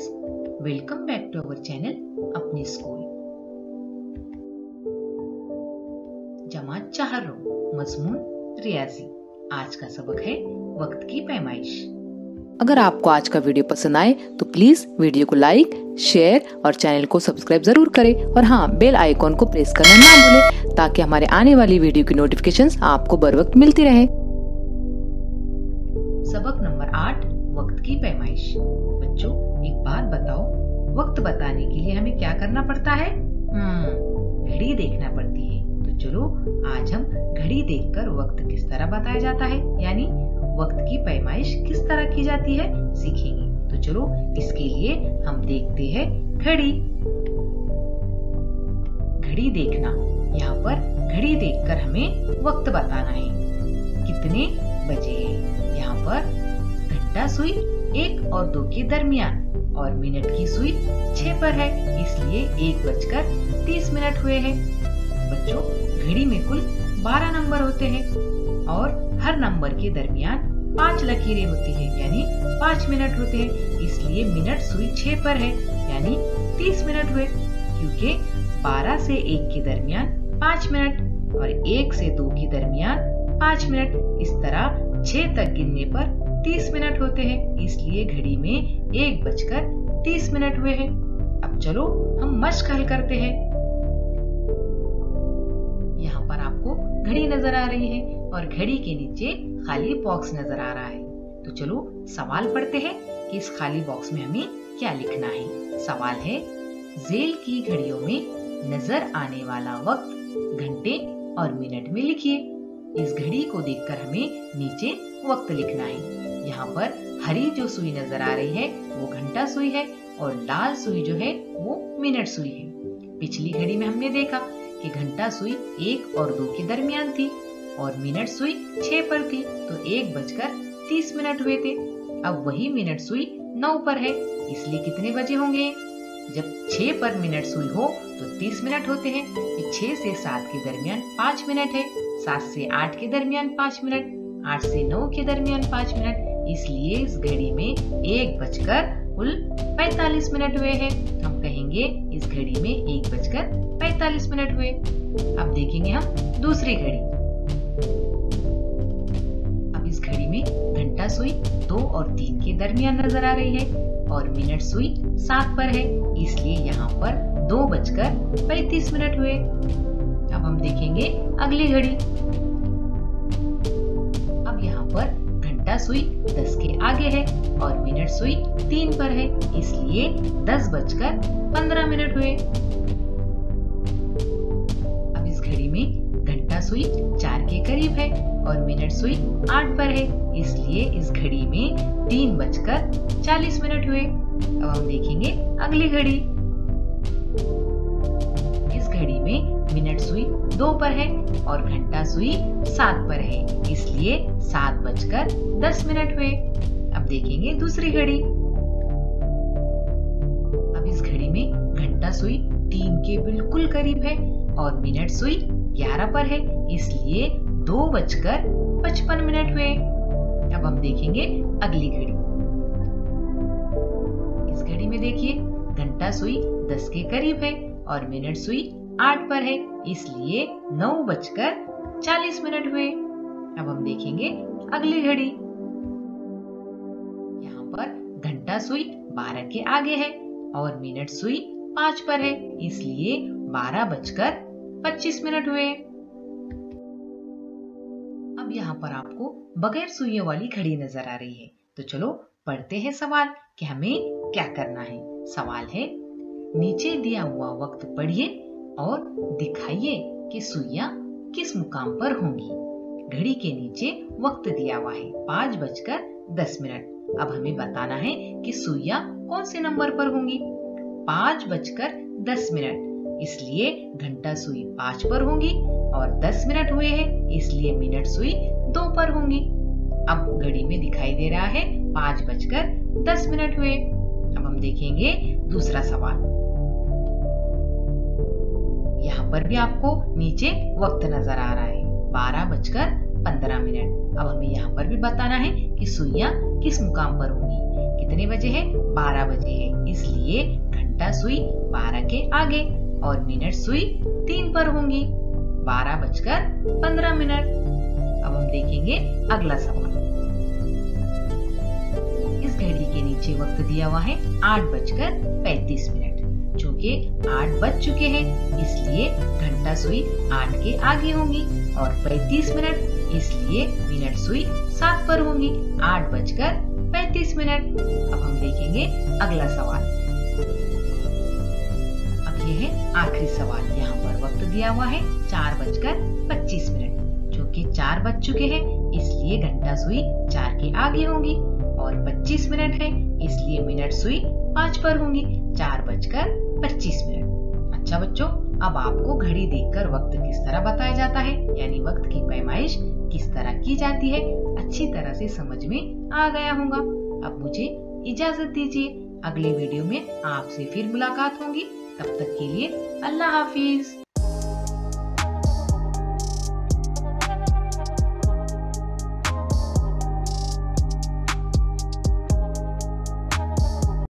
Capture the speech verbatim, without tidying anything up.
Students, welcome back to our channel अपने school. जमात चार मजमून रियाजी। आज का सबक है वक्त की पैमाइश। अगर आपको आज का वीडियो पसंद आए तो प्लीज वीडियो को लाइक, शेयर और चैनल को सब्सक्राइब जरूर करें। और हाँ, बेल आइकॉन को प्रेस करना ना भूलें ताकि हमारे आने वाली वीडियो की नोटिफिकेशंस आपको बर वक्त मिलती रहे। सबक नंबर आठ, वक्त की पैमाइश। बच्चों, एक बात बताओ, वक्त बताने के लिए हमें क्या करना पड़ता है? हम्म, घड़ी देखना पड़ती है। तो चलो आज हम घड़ी देखकर वक्त किस तरह बताया जाता है, यानी वक्त की पैमाइश किस तरह की जाती है, सीखेंगे। तो चलो इसके लिए हम देखते हैं घड़ी। घड़ी देखना, यहाँ पर घड़ी देखकर हमें वक्त बताना है कितने बजे है। यहाँ पर घंटा सुई एक और दो के दरमियान और मिनट की सुई छह पर है, इसलिए एक बजकर तीस मिनट हुए हैं। बच्चों, घड़ी में कुल बारह नंबर होते हैं और हर नंबर के दरमियान पांच लकीरें होती है, यानी पांच मिनट होते हैं। इसलिए मिनट सुई छह पर है, यानी तीस मिनट हुए, क्योंकि बारह से एक के दरमियान पांच मिनट और एक से दो के दरमियान पांच मिनट, इस तरह छह तक गिनने पर तीस मिनट होते हैं। इसलिए घड़ी में एक बजकर तीस मिनट हुए हैं। अब चलो हम मश्क हल करते हैं। यहाँ पर आपको घड़ी नजर आ रही है और घड़ी के नीचे खाली बॉक्स नजर आ रहा है। तो चलो सवाल पढ़ते हैं कि इस खाली बॉक्स में हमें क्या लिखना है। सवाल है, जेल की घड़ियों में नजर आने वाला वक्त घंटे और मिनट में लिखिए। इस घड़ी को देखकर हमें नीचे वक्त लिखना है। यहाँ पर हरी जो सुई नजर आ रही है वो घंटा सुई है और लाल सुई जो है वो मिनट सुई है। पिछली घड़ी में हमने देखा कि घंटा सुई एक और दो के दरमियान थी और मिनट सुई छह पर थी, तो एक बजकर तीस मिनट हुए थे। अब वही मिनट सुई नौ पर है, इसलिए कितने बजे होंगे? जब छह पर मिनट सुई हो तो तीस मिनट होते हैं। छह से सात के दरमियान पाँच मिनट है, सात से आठ के दरमियान पाँच मिनट, आठ से नौ के दरमियान पाँच मिनट, इसलिए इस घड़ी में एक बजकर कुल पैतालीस मिनट हुए हैं। तो हम कहेंगे इस घड़ी में एक बजकर पैतालीस मिनट हुए। अब देखेंगे हम दूसरी घड़ी। अब इस घड़ी में घंटा सुई दो और तीन के दरमियान नजर आ रही है और मिनट सुई सात पर है, इसलिए यहाँ पर दो बजकर पैतीस मिनट हुए। अब हम देखेंगे अगली घड़ी। अब यहाँ पर घंटा सुई दस के आगे है और मिनट सुई तीन पर है, इसलिए दस बजकर पंद्रह मिनट हुए। अब इस घड़ी में घंटा सुई चार के करीब है और मिनट सुई आठ पर है, इसलिए इस घड़ी में तीन बजकर चालीस मिनट हुए। अब हम देखेंगे अगली घड़ी। इस घड़ी में मिनट सुई दो पर है और घंटा सुई सात पर है, इसलिए सात बजकर दस मिनट हुए। अब देखेंगे दूसरी घड़ी। अब इस घड़ी में घंटा सुई तीन के बिल्कुल करीब है और मिनट सुई ग्यारह पर है, इसलिए दो बजकर पचपन मिनट हुए। अब हम देखेंगे अगली घड़ी। इस घड़ी में देखिए घंटा सुई दस के करीब है और मिनट सुई आठ पर है, इसलिए नौ बजकर चालीस मिनट हुए। अब हम देखेंगे अगली घड़ी। यहाँ पर घंटा सुई बारह के आगे है और मिनट सुई पाँच पर है, इसलिए बारह बजकर पच्चीस मिनट हुए। अब यहाँ पर आपको बगैर सुइयों वाली घड़ी नजर आ रही है। तो चलो पढ़ते हैं सवाल कि हमें क्या करना है। सवाल है, नीचे दिया हुआ वक्त पढ़िए और दिखाइए कि सुइयां किस मुकाम पर होंगी। घड़ी के नीचे वक्त दिया हुआ है पाँच बजकर दस मिनट। अब हमें बताना है कि सुइयां कौन से नंबर पर होंगी। पाँच बजकर दस मिनट, इसलिए घंटा सुई पाँच पर होंगी और दस मिनट हुए हैं, इसलिए मिनट सुई दो पर होंगी। अब घड़ी में दिखाई दे रहा है पाँच बजकर दस मिनट हुए। अब हम देखेंगे दूसरा सवाल। यहाँ पर भी आपको नीचे वक्त नजर आ रहा है बारह बजकर पंद्रह मिनट। अब हमें यहाँ पर भी बताना है कि सुइयां किस मुकाम पर होंगी। कितने बजे है? बारह बजे है, इसलिए घंटा सुई बारह के आगे और मिनट सुई तीन पर होंगी। बारह बजकर पंद्रह मिनट। अब हम देखेंगे अगला सवाल। इस घड़ी के नीचे वक्त दिया हुआ है आठ बजकर पैंतीस मिनट, चूँकि आठ बज चुके हैं इसलिए घंटा सुई आठ के आगे होंगी और पैंतीस मिनट, इसलिए मिनट सुई सात पर होंगी। आठ बजकर पैंतीस मिनट। अब हम देखेंगे अगला सवाल। अब ये है आखिरी सवाल। यहाँ पर वक्त दिया हुआ है चार बजकर पच्चीस मिनट, चूँकि चार बज चुके हैं इसलिए घंटा सुई चार के आगे होंगी और पच्चीस मिनट है इसलिए मिनट सुई पाँच पर होंगी। चार बजकर पच्चीस मिनट। अच्छा बच्चों, अब आपको घड़ी देखकर वक्त किस तरह बताया जाता है, यानी वक्त की पैमाइश किस तरह की जाती है, अच्छी तरह से समझ में आ गया होगा। अब मुझे इजाजत दीजिए, अगले वीडियो में आपसे फिर मुलाकात होगी। तब तक के लिए अल्लाह हाफिज।